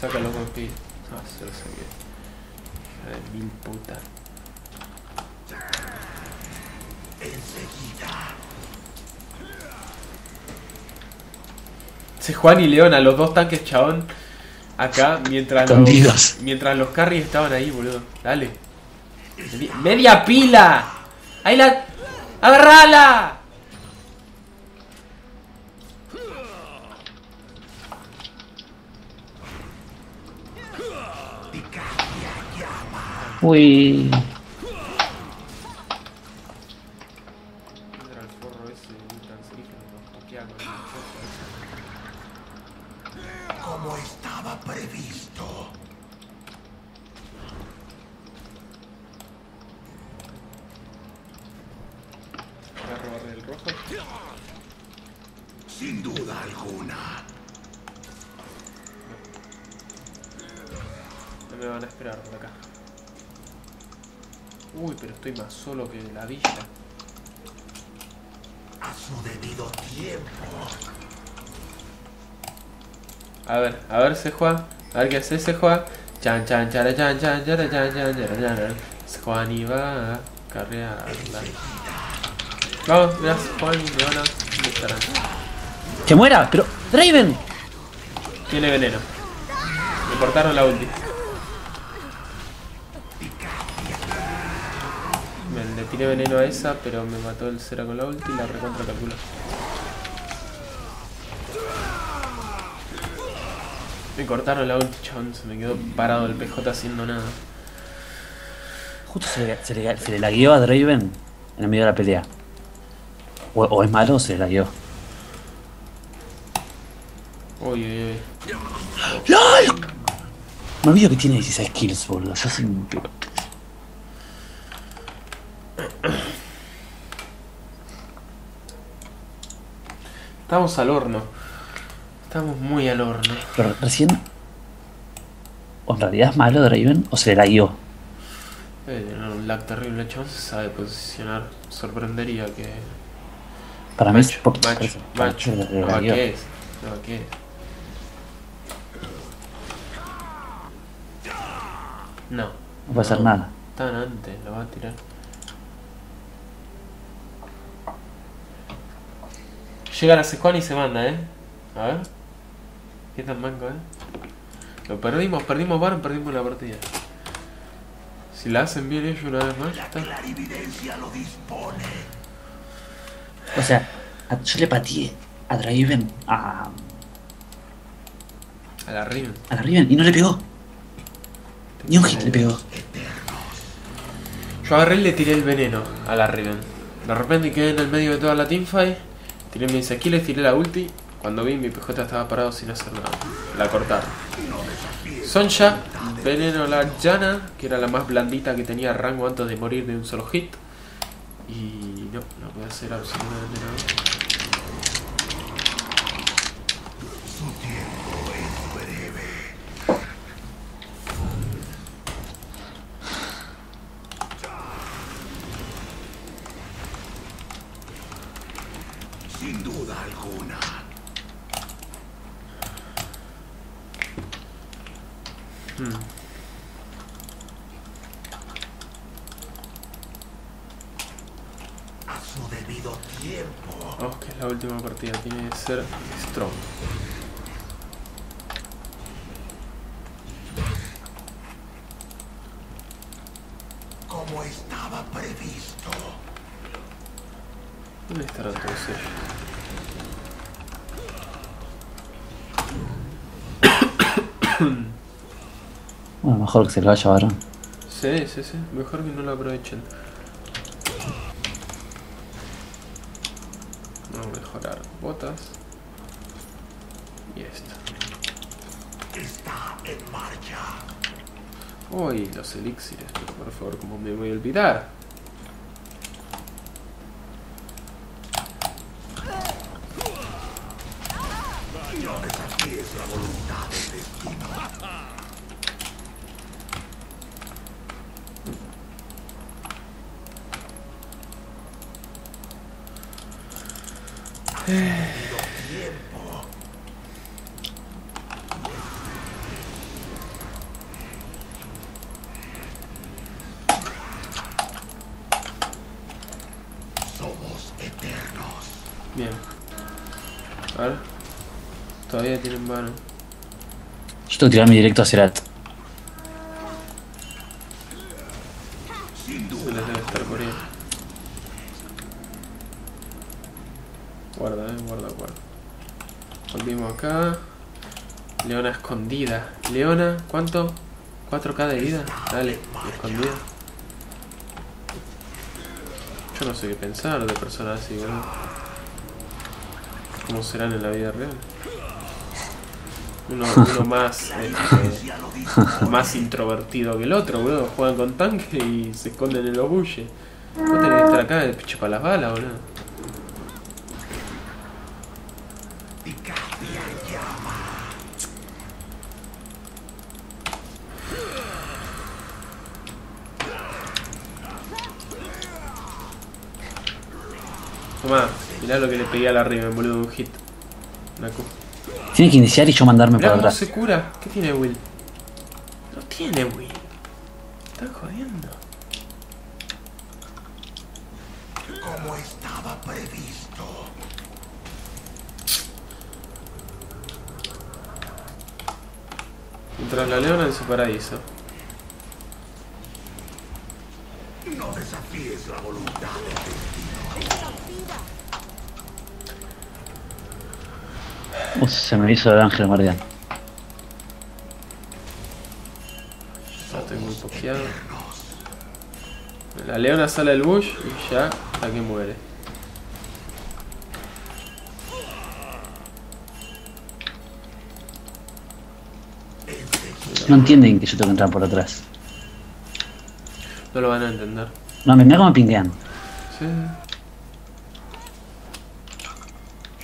sácalo con pie. Ah, se lo saqué. Mil puta. Enseguida. Sejuani y Leona, los dos tanques, chabón. Acá, mientras los, mientras los carries estaban ahí, boludo. Dale. Media, media pila. Ahí la... ¡Agarrala! Uy. Como estaba previsto. ¿Para robarle el rojo? Sin duda alguna. No me van a esperar por acá. Uy, pero estoy más solo que la villa. su debido tiempo. A ver, a ver, Sejuá. A ver qué hace Sejuá. Chan, chan, chan, chan, chan, chan, chan, chan, chan. Sejuani va a carrearla. Vamos, mirá, Sejuani, Leona, ¿dónde estarán? ¡Que muera! ¡Pero! ¡Draven! Tiene veneno. Me cortaron la ulti. Me le tiré veneno a esa, pero me mató el Sera con la ulti y la recontra calculó. Me cortaron la ulti, chabón, se me quedó parado el P J haciendo nada. Justo se le, se le, se le lagueó a Draven en medio de la pelea. O, o es malo o se le lagueó. Uy, uy, uy. ¡Lol! Me olvido que tiene dieciséis kills, boludo. Yo soy un peor. Estamos al horno. Estamos muy al horno. Pero recién... ¿O en realidad es malo Draven o se la guió? Debe tener un lag terrible, chabón. Se sabe posicionar. Sorprendería que... Para mí es... Macho, macho, macho. No va que es. No va que es. No. No va a hacer nada. Tan antes, lo va a tirar. Llega la Sejuani y se manda, eh. A ver. ¿Qué tan manco, eh? Lo perdimos, perdimos Baron, perdimos la partida. Si la hacen bien ellos una vez más, está. La clarividencia lo dispone. O sea, a, yo le pateé a Draven a... A la Riven. A la Riven, y no le pegó. Ni un hit le pegó. Yo agarré y le tiré el veneno a la Riven. De repente quedé en el medio de toda la teamfight. Tiré mis aquiles, tiré la ulti. Cuando vi, mi P J estaba parado sin hacer nada. La cortaron. Sonja, veneno la llana, que era la más blandita que tenía rango antes de morir de un solo hit. Y no, no puede hacer absolutamente nada. Sin duda alguna. Hmm. A su debido tiempo. Oh, que es la última partida, tiene que ser strong. Como estaba previsto. ¿Dónde estará entonces? Bueno, mejor que se lo vaya Baron. Sí, sí, sí. Mejor que no lo aprovechen. Vamos a mejorar botas. Y esta. Está en marcha. Uy, los elixires, pero por favor, ¿cómo me voy a olvidar? No desafíes la voluntad del destino. Somos eternos. Bien. A ver. Todavía tienen mano. Yo tengo que tirarme directo a Xerath. Acá. Leona escondida. Leona, ¿cuánto? cuatro K de vida. Dale, escondida. Yo no sé qué pensar de personas así, ¿verdad? ¿Cómo serán en la vida real? Uno, uno más eh, eh, más introvertido que el otro, boludo. Juegan con tanque y se esconden en los buches. Vos tenés que estar acá de piche para las balas, boludo. Tomá, Mirá lo que le pegué a la Riven, boludo, un hit. Una Q. Tiene que iniciar y yo mandarme para atrás. No se cura. ¿Qué tiene Will? No tiene Will. Están jodiendo. Como estaba previsto. Mientras la Leona en su paraíso. No desafíes la voluntad del destino. Uf, se me hizo el ángel guardián. No, estoy muy pokeado. La Leona sale del bush y ya aquí muere. No entienden que yo tengo que entrar por atrás. No lo van a entender. No, mirá cómo pinguean. Sí.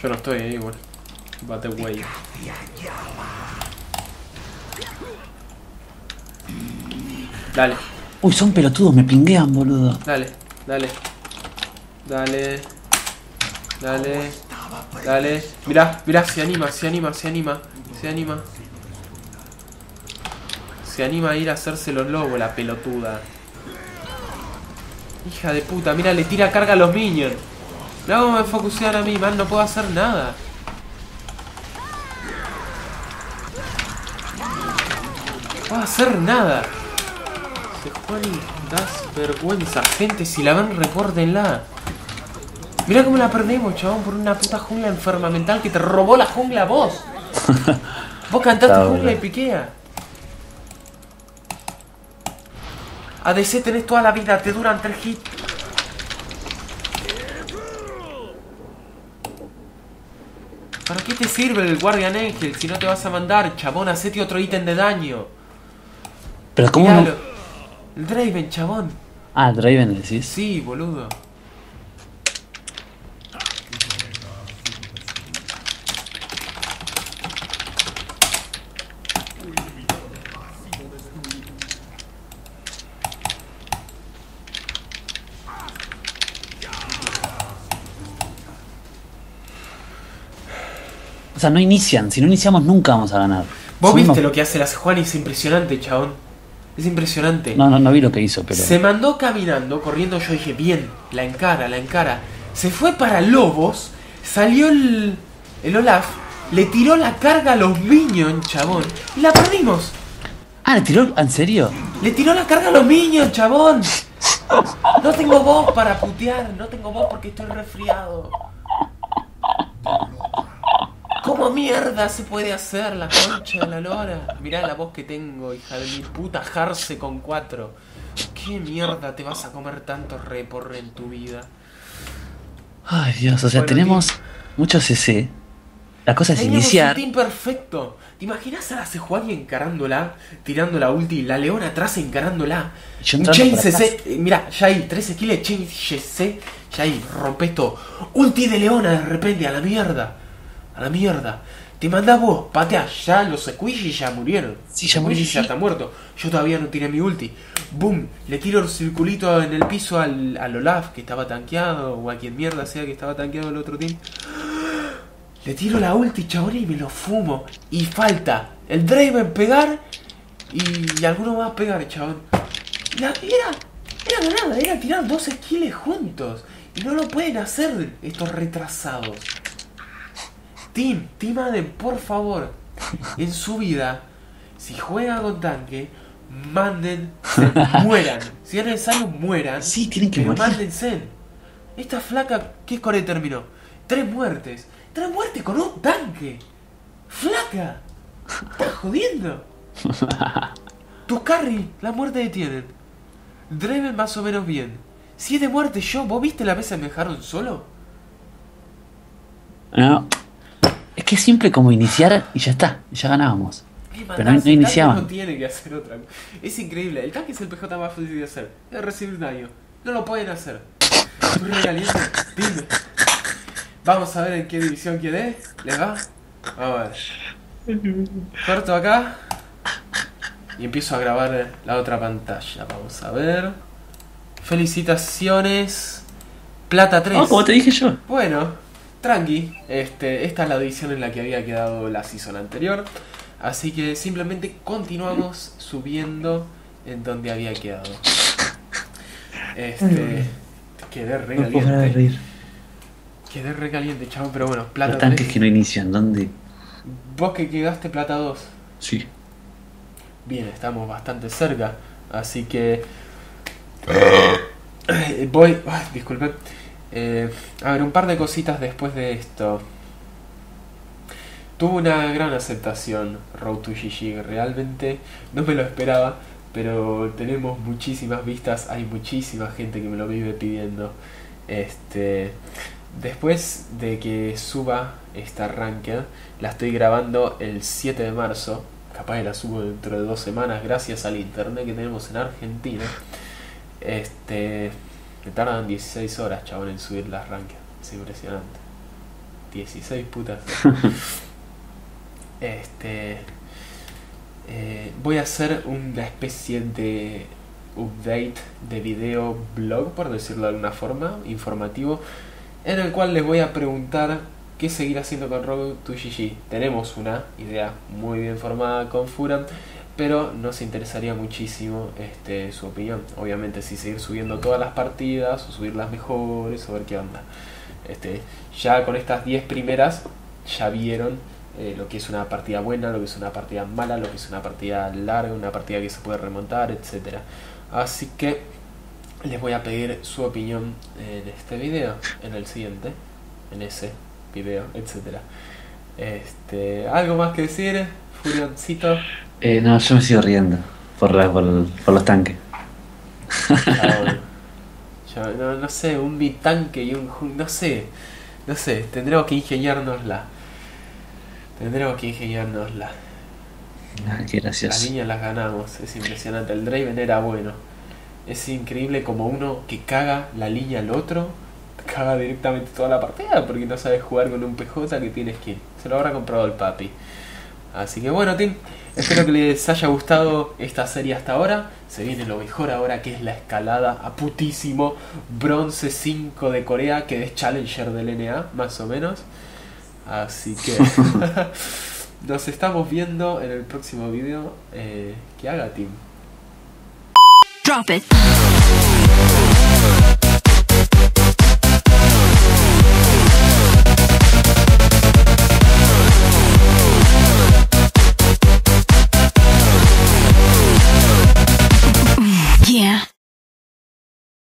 Yo no estoy ahí, igual. Bate wey. Dale. Uy, son pelotudos, me pinguean, boludo. Dale, dale. Dale. Dale. Dale. Mirá, mirá, se anima, se anima, se anima. Se anima. Se anima a ir a hacerse los lobos, la pelotuda. Hija de puta, mira, le tira carga a los minions. Mirá cómo me focusean a mí, man, no puedo hacer nada. No va a hacer nada. Sejuani, das vergüenza. Gente, si la ven, recórdenla. Mirá cómo la perdemos, chabón, por una puta jungla enferma mental que te robó la jungla a vos. Vos cantaste jungla bueno. Y piquea. A D C tenés toda la vida, te duran tres hits. ¿Para qué te sirve el Guardian Angel si no te vas a mandar, chabón? Hacete otro ítem de daño. Pero cómo no... El Draven, chabón. Ah, el Draven, decís. Sí, boludo. O sea, no inician. Si no iniciamos nunca vamos a ganar. Vos viste lo que hace la Sejuani, es impresionante, chabón. Es impresionante. No, no, no vi lo que hizo, pero... Se mandó caminando, corriendo, yo dije, bien, la encara, la encara. Se fue para Lobos, salió el, el Olaf, le tiró la carga a los minions, chabón. Y la perdimos. Ah, ¿le tiró? ¿En serio? Le tiró la carga a los minions, chabón. No tengo voz para putear, no tengo voz porque estoy resfriado. ¿Cómo mierda se puede hacer la concha de la lora? Mirá la voz que tengo, hija de mi puta, jarse con cuatro. ¿Qué mierda te vas a comer tanto reporre en tu vida? Ay, Dios, o sea, bueno, tenemos team... mucho C C. La cosa es teníamos iniciar... un team perfecto. ¿Te imaginas a la Sejuani encarándola, tirando la ulti, la Leona atrás encarándola? Un chain C C, eh, mirá, ya hay tres kills, chain C C, ya ahí, rompes todo. Ulti de Leona de repente, a la mierda. A la mierda. Te mandás vos, pateás. Ya los squishy ya murieron. Sí, ya murieron. Sí. Ya está muerto. Yo todavía no tiré mi ulti. Boom. Le tiro el circulito en el piso al, al Olaf que estaba tanqueado. O a quien mierda sea que estaba tanqueado el otro team. Le tiro la ulti, chabón, y me lo fumo. Y falta el Draven pegar. Y, y alguno más pegar, chabón. La, era, era nada. Era tirar dos skills juntos. Y no lo pueden hacer estos retrasados. Team, Team Adam, por favor, en su vida, si juegan con tanque, manden, mueran. Si es necesario, mueran. Sí, tienen que morir. Mándense. Esta flaca, ¿qué score terminó? Tres muertes. Tres muertes con un tanque. Flaca. Estás jodiendo. Tus carry, la muerte detienen. Draven más o menos bien. Siete muertes yo. ¿Vos viste la mesa que me dejaron solo? No. Es que es simple como iniciar y ya está, ya ganábamos. Pero no, no iniciaban. No tiene que hacer otra cosa. Es increíble, el tanque es el P J más fácil de hacer. Es recibir daño. No lo pueden hacer. Estoy re caliente. Dime. Vamos a ver en qué división quedé. ¿Les va? Vamos a ver. Corto acá. Y empiezo a grabar la otra pantalla. Vamos a ver. Felicitaciones. Plata tres. Oh, como te dije yo. Bueno. tranqui. Este, esta es la edición en la que había quedado la season anterior. Así que simplemente continuamos subiendo en donde había quedado. Este... Quedé re caliente. No puedo parar de reír. Quedé re caliente, chavo, pero bueno, plata. Los tanques que no inician, ¿dónde? Vos que quedaste plata dos. Sí. Bien, estamos bastante cerca, así que... Voy... Ay, disculpen. Eh, a ver, un par de cositas después de esto. Tuvo una gran aceptación Road to G G, realmente no me lo esperaba, pero tenemos muchísimas vistas, hay muchísima gente que me lo vive pidiendo. Este, después de que suba esta ranked, la estoy grabando el siete de marzo, capaz que la subo dentro de dos semanas gracias al internet que tenemos en Argentina. Este, me tardan dieciséis horas, chabón, en subir las ranked, es impresionante. dieciséis putas. Este, eh, voy a hacer una especie de update de video blog, por decirlo de alguna forma, informativo, en el cual les voy a preguntar qué seguir haciendo con Road to G G. Tenemos una idea muy bien formada con Furan, pero nos interesaría muchísimo este, su opinión. Obviamente si seguir subiendo todas las partidas, o subir las mejores, o ver qué onda. Este, ya con estas diez primeras ya vieron eh, lo que es una partida buena, lo que es una partida mala, lo que es una partida larga, una partida que se puede remontar, etcétera. Así que les voy a pedir su opinión en este video, en el siguiente, en ese video, etcétera. Este, ¿algo más que decir, Furioncito? Eh, no, yo me sigo riendo por, la, por, por los tanques. Ah, bueno. Yo, no, no sé, un bitanque y un... no sé, no sé, tendremos que ingeniárnosla. Tendremos que ingeniárnosla. Ah, qué gracioso. Las niñas las ganamos, es impresionante. El Draven era bueno. Es increíble como uno que caga la línea al otro, caga directamente toda la partida porque no sabes jugar con un P J que tienes que... Se lo habrá comprado el papi. Así que bueno, team, espero que les haya gustado esta serie hasta ahora. Se viene lo mejor ahora, que es la escalada a putísimo bronce cinco de Corea, que es Challenger del N A, más o menos. Así que nos estamos viendo en el próximo video. Eh, que haga, team. Drop it.